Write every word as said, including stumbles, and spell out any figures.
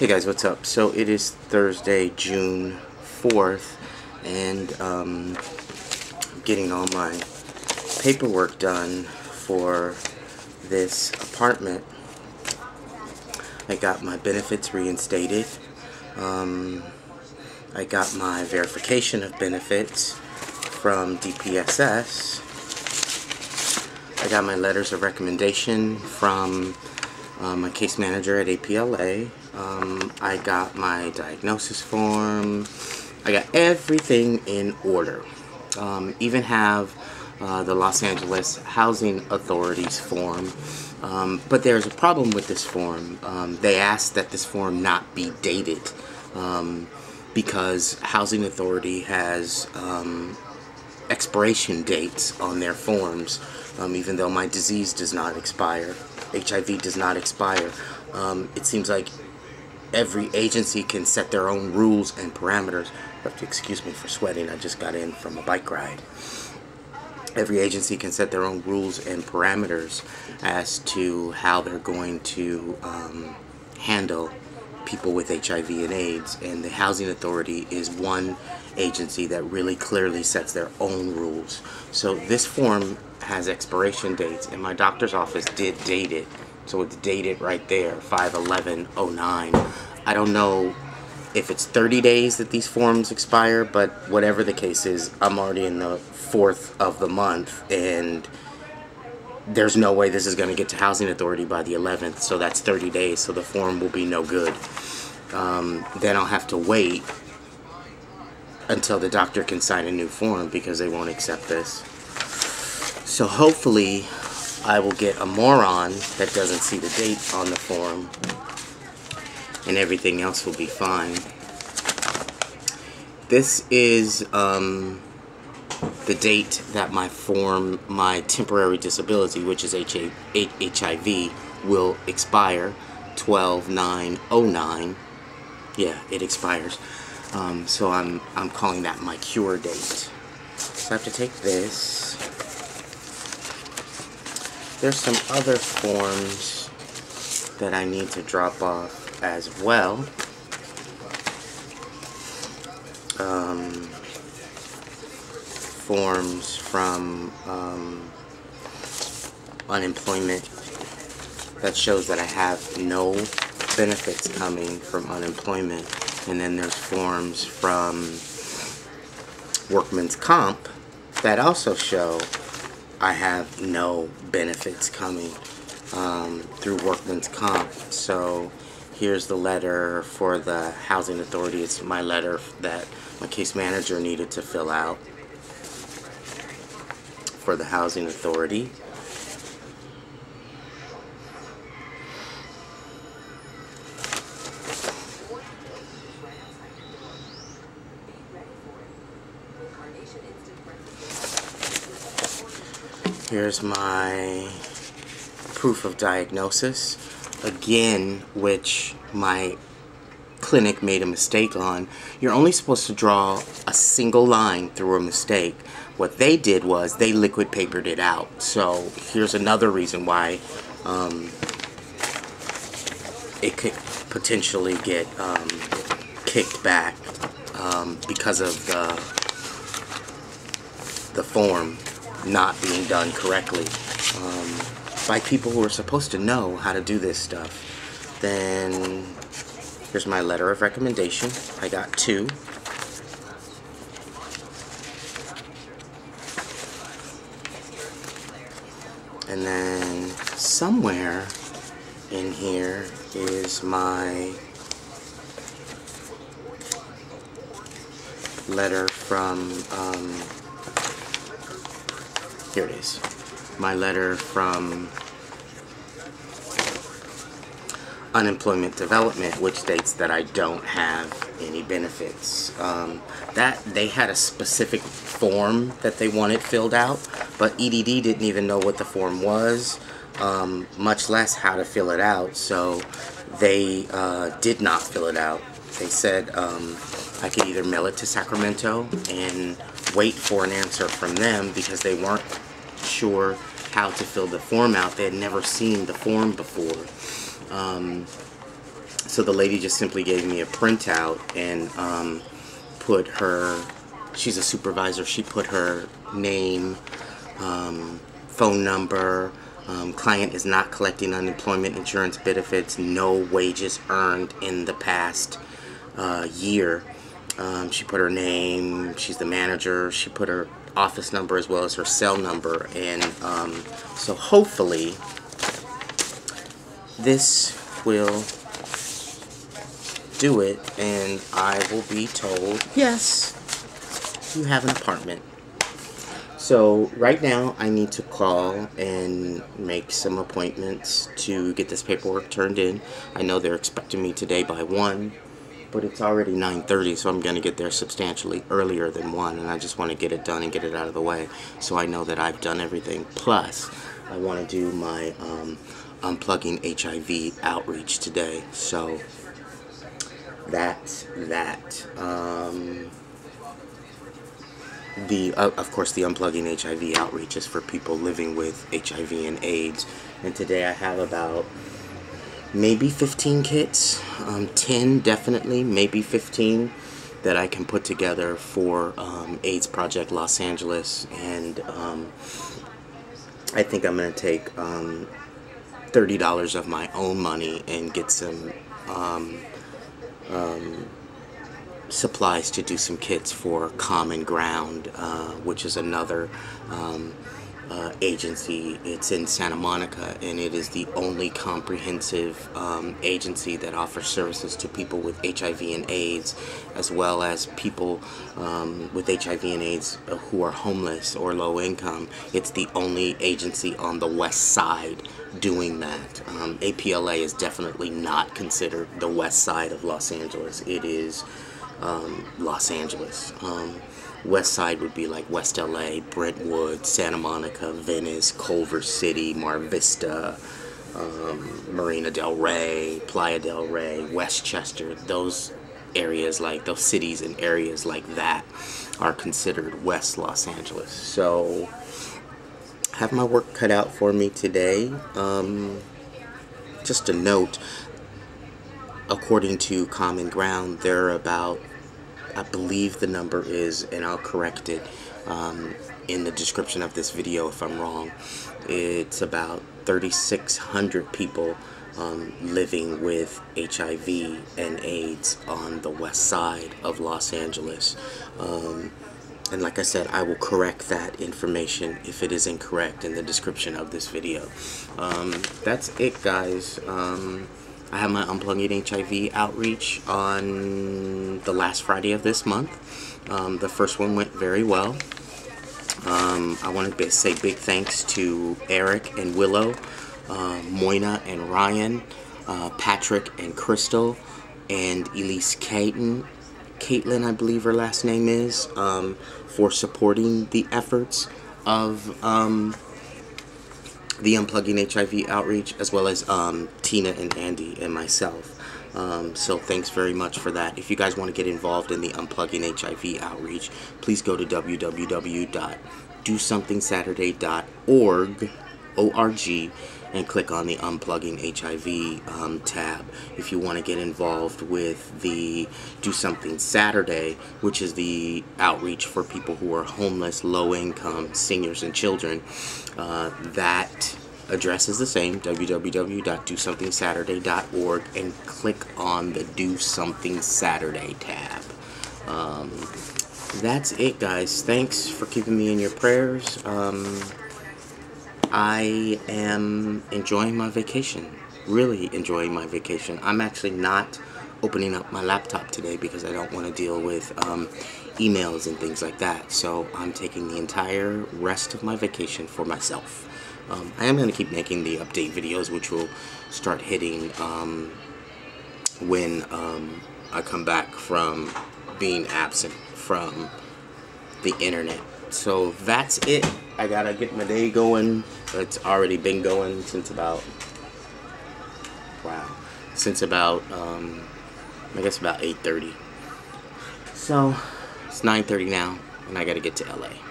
Hey guys, what's up? So it is Thursday, June fourth, and um, I'm getting all my paperwork done for this apartment. I got my benefits reinstated. Um, I got my verification of benefits from D P S S. I got my letters of recommendation from Uh, my case manager at A P L A. Um, I got my diagnosis form. I got everything in order. Um, even have uh, the Los Angeles Housing Authority's form. Um, but there's a problem with this form. Um, they asked that this form not be dated um, because Housing Authority has um, expiration dates on their forms, um, even though my disease does not expire. H I V does not expire. Um, it seems like every agency can set their own rules and parameters. You have to excuse me for sweating. I just got in from a bike ride. Every agency can set their own rules and parameters as to how they're going to um, handle people with H I V and AIDS, and the Housing Authority is one agency that really clearly sets their own rules. So this form has expiration dates, and my doctor's office did date it, so it's dated right there, five eleven oh nine. I don't know if it's thirty days that these forms expire, but whatever the case is, I'm already in the fourth of the month, and there's no way this is going to get to Housing Authority by the eleventh, so that's thirty days, so the form will be no good. Um, then I'll have to wait until the doctor can sign a new form because they won't accept this. So hopefully I will get a moron that doesn't see the date on the form, and everything else will be fine. This is um, the date that my form, my temporary disability, which is H I V, will expire, twelve nine oh nine. Yeah, it expires. Um, so I'm, I'm calling that my cure date. So I have to take this. There's some other forms that I need to drop off as well. Um, forms from um, unemployment that shows that I have no benefits coming from unemployment. And then there's forms from workman's comp that also show I have no benefits coming um, through workman's comp. So here's the letter for the Housing Authority. It's my letter that my case manager needed to fill out for the Housing Authority. Here's my proof of diagnosis, again, which my clinic made a mistake on. You're only supposed to draw a single line through a mistake. What they did was they liquid papered it out. So here's another reason why um, it could potentially get um, kicked back um, because of the, the form not being done correctly um, by people who are supposed to know how to do this stuff. Then here's my letter of recommendation. I got two. And then somewhere in here is my letter from um, here it is. My letter from Unemployment Development, which states that I don't have any benefits. Um, that they had a specific form that they wanted filled out, but E D D didn't even know what the form was, um, much less how to fill it out, so they uh, did not fill it out. They said um, I could either mail it to Sacramento and wait for an answer from them because they weren't sure how to fill the form out. They had never seen the form before. Um, So the lady just simply gave me a printout and um, put her, she's a supervisor, she put her name, um, phone number, um, client is not collecting unemployment insurance benefits, no wages earned in the past uh, year. Um, she put her name, she's the manager, she put her office number as well as her cell number, and um, so hopefully this will do it and I will be told, yes, you have an apartment. So right now I need to call and make some appointments to get this paperwork turned in. I know they're expecting me today by one, but it's already nine thirty, so I'm going to get there substantially earlier than one, and I just want to get it done and get it out of the way so I know that I've done everything. Plus, I want to do my um, Unplugging H I V Outreach today, so that's that. Um, the uh, of course, the Unplugging H I V Outreach is for people living with H I V and AIDS, and today I have about maybe fifteen kits, um, ten definitely, maybe fifteen that I can put together for um, AIDS Project Los Angeles, and um, I think I'm going to take um, thirty dollars of my own money and get some um, um, supplies to do some kits for Common Ground, uh, which is another um, Uh, agency. It's in Santa Monica, and it is the only comprehensive um, agency that offers services to people with H I V and AIDS, as well as people um, with H I V and AIDS who are homeless or low income. It's the only agency on the west side doing that. Um, A P L A is definitely not considered the west side of Los Angeles. It is um, Los Angeles. Um, West side would be like West L A, Brentwood, Santa Monica, Venice, Culver City, Mar Vista, um, Marina del Rey, Playa del Rey, Westchester. Those areas, like those cities and areas like that, are considered West Los Angeles. So I have my work cut out for me today. Um, just a note, according to Common Ground, there are about, I believe the number is, and I'll correct it um, in the description of this video if I'm wrong, it's about thirty-six hundred people um, living with H I V and AIDS on the west side of Los Angeles. Um, and like I said, I will correct that information if it is incorrect in the description of this video. Um, that's it, guys. Um, I have my Unplugging H I V Outreach on the last Friday of this month. Um, the first one went very well. Um, I want to say big thanks to Eric and Willow, uh, Moyna and Ryan, uh, Patrick and Crystal, and Elise Caton, Caitlin I believe her last name is, um, for supporting the efforts of um, the Unplugging H I V Outreach, as well as um, Tina and Andy and myself. Um, so thanks very much for that. If you guys want to get involved in the Unplugging H I V Outreach, please go to w w w dot do something saturday dot org O R G, and click on the Unplugging H I V um, tab if you want to get involved with the Do Something Saturday, which is the outreach for people who are homeless, low income, seniors, and children. Uh, that address is the same, w w w dot do something saturday dot org, and click on the Do Something Saturday tab. Um, that's it, guys. Thanks for keeping me in your prayers. Um, I am enjoying my vacation, really enjoying my vacation. I'm actually not opening up my laptop today because I don't want to deal with um, emails and things like that. So I'm taking the entire rest of my vacation for myself. Um, I am going to keep making the update videos, which will start hitting um, when um, I come back from being absent from the internet. So that's it. I gotta get my day going. It's already been going since about, wow, since about, um, I guess about eight thirty. So it's nine thirty now, and I gotta get to L A.